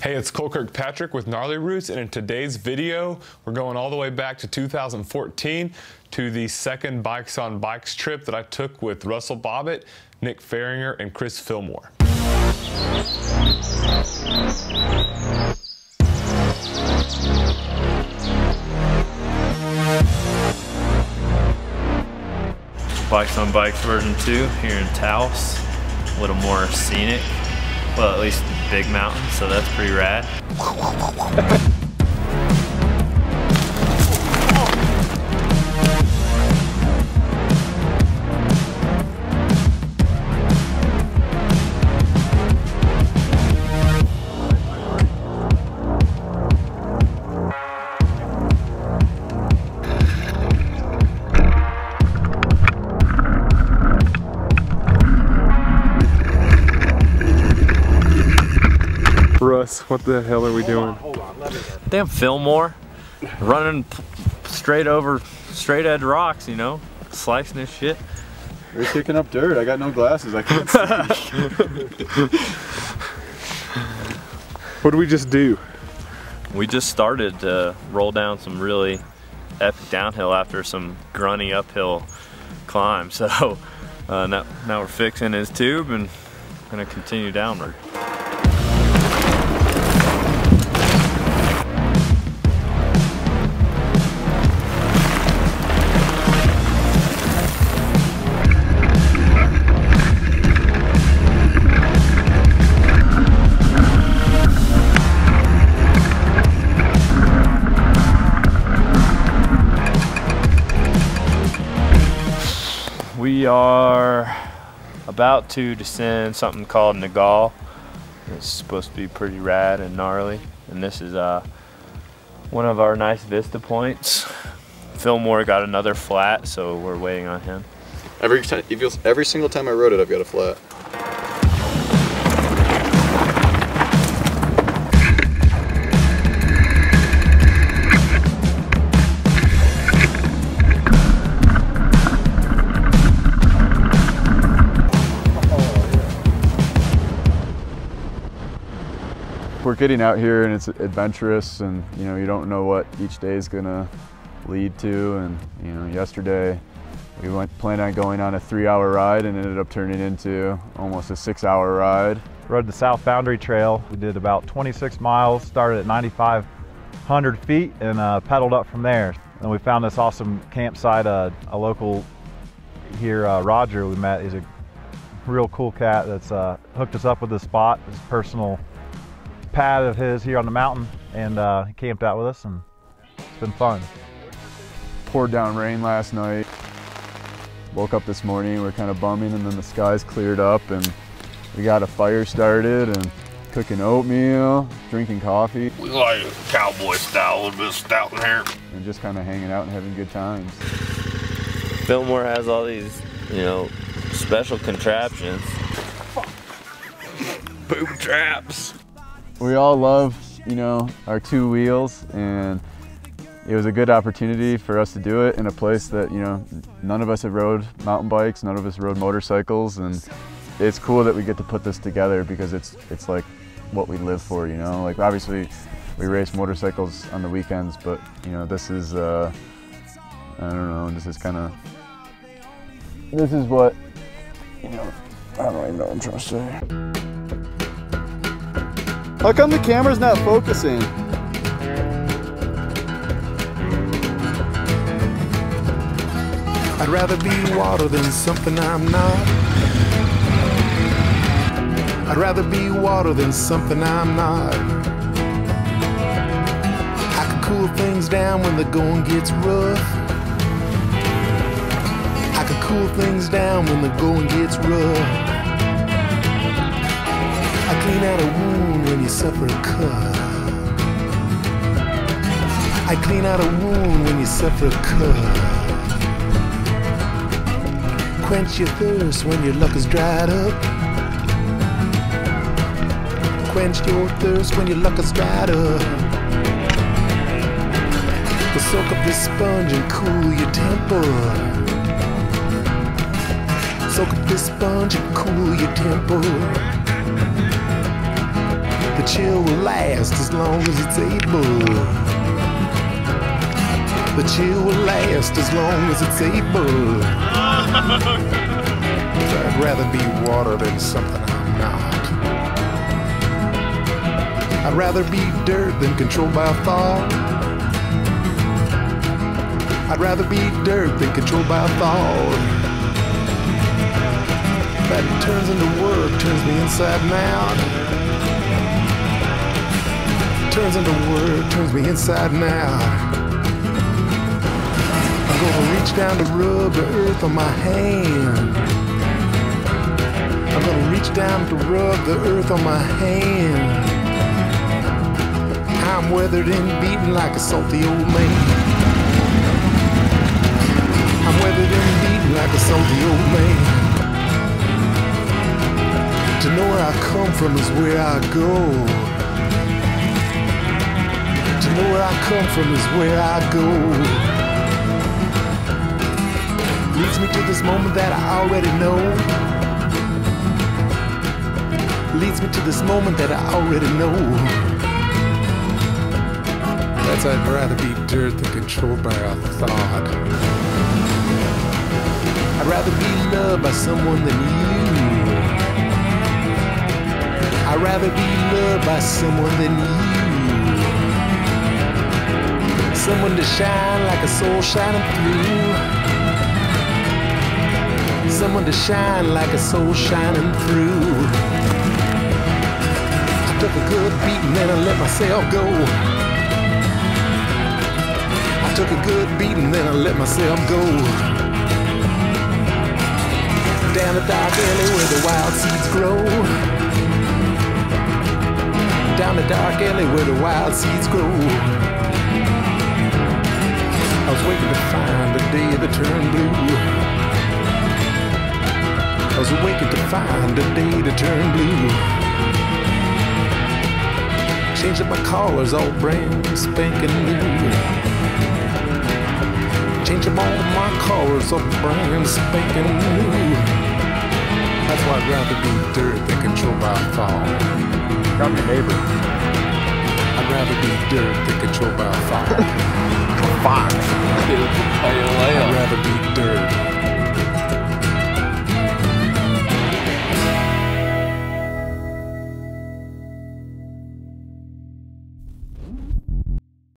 Hey, it's Cole Kirkpatrick with Gnarly Roots, and in today's video, we're going all the way back to 2014 to the second Bikes on Bikes trip that I took with Russell Bobbitt, Nick Fahringer, and Chris Fillmore. Bikes on Bikes version 2 here in Taos, a little more scenic. Well, at least big mountain, so that's pretty rad. Russ, what the hell are we doing? Hold on. Damn Fillmore, running straight over straight edge rocks, you know, slicing his shit. We're kicking up dirt. I got no glasses. I can't see. What did we just do? We just started to roll down some really epic downhill after some grunty uphill climb. So now we're fixing his tube and gonna continue downward. We are about to descend something called Nagal. It's supposed to be pretty rad and gnarly. And this is one of our nice vista points. Fillmore got another flat, so we're waiting on him. Every single time I rode it, I've got a flat. We're getting out here and it's adventurous, and you know, you don't know what each day is gonna lead to. And you know, yesterday we planned on going on a 3-hour ride and ended up turning into almost a 6-hour ride. Rode the South Boundary Trail. We did about 26 miles, started at 9,500 feet and pedaled up from there. And we found this awesome campsite. A local here, Roger, we met. He's a real cool cat that's hooked us up with this spot. His personal pad of his here on the mountain, and he camped out with us, and it's been fun. Poured down rain last night. Woke up this morning, we're kind of bumming, and then the skies cleared up and we got a fire started and cooking oatmeal, drinking coffee. We like cowboy style, a little bit of stout in here. And just kind of hanging out and having good times. Fillmore has all these, you know, special contraptions. Boob traps. We all love, you know, our two wheels, and it was a good opportunity for us to do it in a place that, you know, none of us have rode mountain bikes, none of us rode motorcycles, and it's cool that we get to put this together because it's like what we live for, you know. Like obviously we race motorcycles on the weekends, but you know, this is I don't know, this is what, you know, I don't even know what I'm trying to say. How come the camera's not focusing? I'd rather be water than something I'm not. I'd rather be water than something I'm not. I can cool things down when the going gets rough. I can cool things down when the going gets rough. I clean out a wound when you suffer a cut. I clean out a wound when you suffer a cut. Quench your thirst when your luck is dried up. Quench your thirst when your luck is dried up. We'll soak up this sponge and cool your temper. Soak up this sponge and cool your temper. The chill will last as long as it's able. The chill will last as long as it's able. I'd rather be water than something I'm not. I'd rather be dirt than controlled by a thought. I'd rather be dirt than controlled by a thought. That turns into work, turns me inside and out. Turns into work, turns me inside and out. I'm gonna reach down to rub the earth on my hand. I'm gonna reach down to rub the earth on my hand. I'm weathered and beaten like a salty old man. I'm weathered and beaten like a salty old man. To know where I come from is where I go. To know where I come from is where I go. Leads me to this moment that I already know. Leads me to this moment that I already know. That's I'd rather be dirt than controlled by a thought. I'd rather be loved by someone than you. I'd rather be loved by someone than you. Someone to shine like a soul shining through. Someone to shine like a soul shining through. I took a good beating and I let myself go. I took a good beating and I let myself go. Down the dark alley where the wild seeds grow. Down the dark alley where the wild seeds grow. I was waiting to find the day that turned blue. I was waiting to find the day that turned blue. Changed up my collars, all brand spanking new. Changed up all my collars, all brand spanking new. That's why I'd rather be dirt than controlled by thought. I'm your neighbor. I'd rather be dirt than controlled by a fire. Fire.